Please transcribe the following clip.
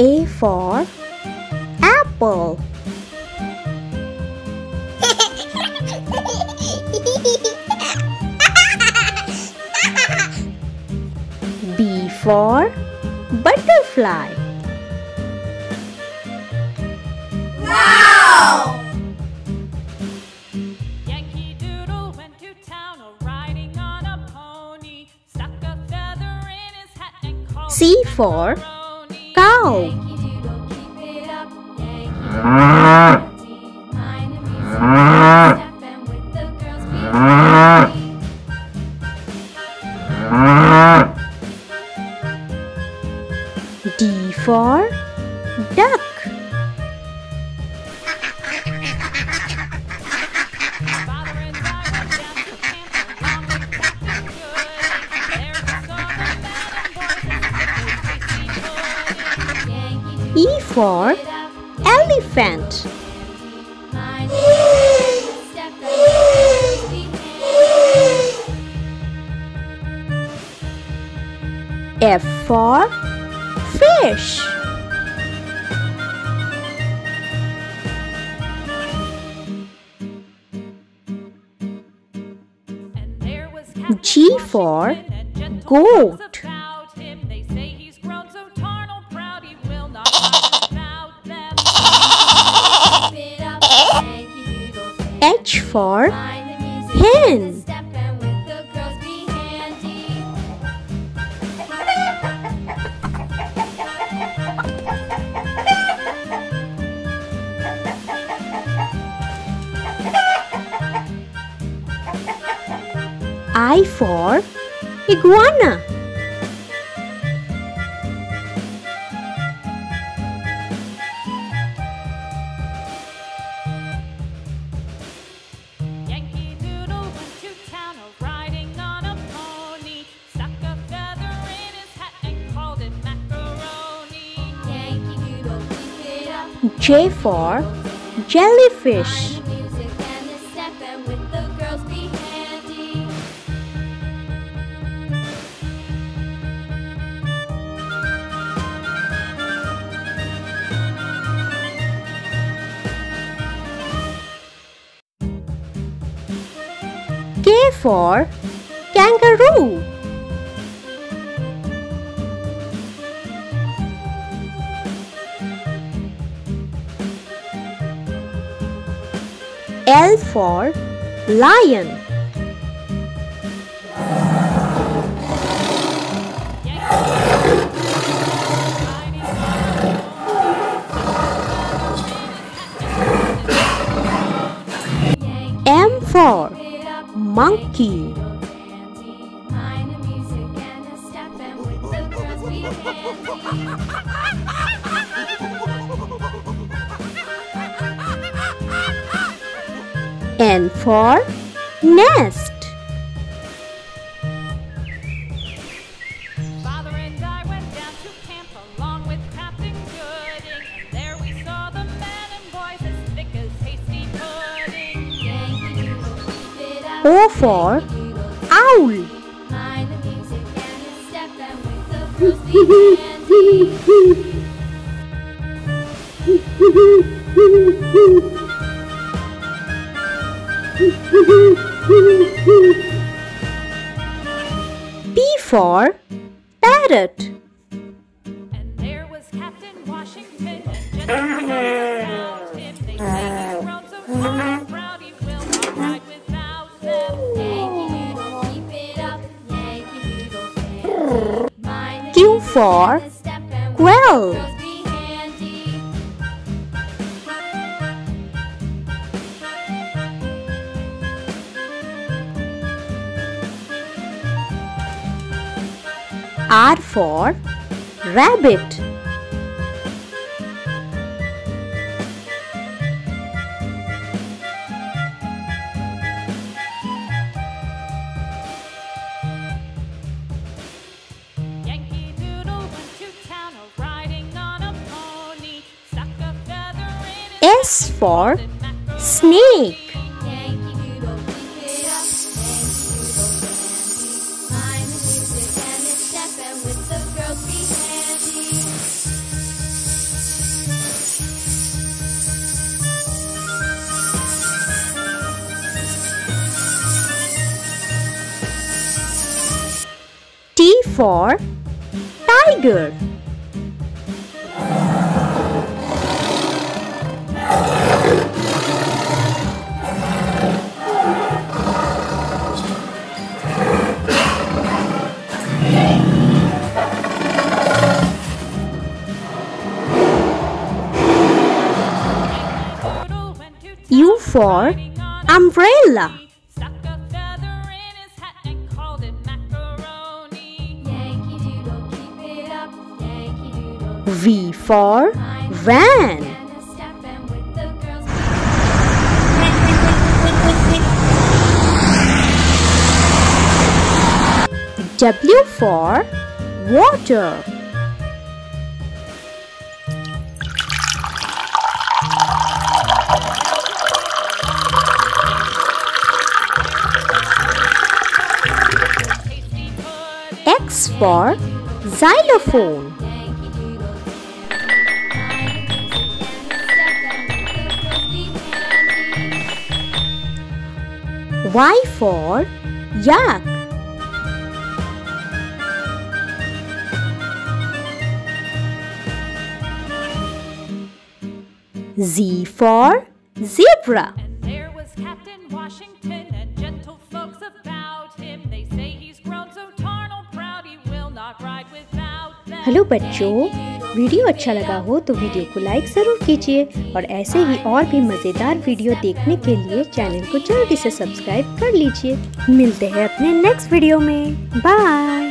A for apple. B for butterfly. Wow! Yankee Doodle went to town, riding on a pony. Stuck a feather in his hat and called C for cow. D for duck. E for elephant. F for fish. G for goat. H for hen. I for iguana. J for jellyfish. K for kangaroo. L for lion. M for monkey. N for nest. Father and I went down to camp along with Captain Gooding. And there we saw the men and boys as thick as hasty pudding. Yankee Doodle, keep it up. O for owl. Mind the music and the step and with the frosty candy. P for parrot. And there was Captain Washington and General him. They say he's grown so tall and proud he will not ride without them. Yankee Doodle, keep it up. Yankee Doodle, mind the Q for quail. R for rabbit. Yankee Doodle went to town, riding on a pony. Stuck a feather in his S for snake. for tiger. U for umbrella. V for van. W for water. X for xylophone. Y for yak. Z for zebra. And there was Captain Washington, and gentle folks about him. They say he's grown so tarnal proud, he will not ride without them. Hello बच्चों, video अच्छा लगा हो तो video को like ज़रूर कीजिए और ऐसे ही और भी मज़ेदार वीडियो देखने के लिए चैनल को जल्दी से सब्सक्राइब कर लीजिए। मिलते हैं अपने नेक्स्ट वीडियो में। बाय।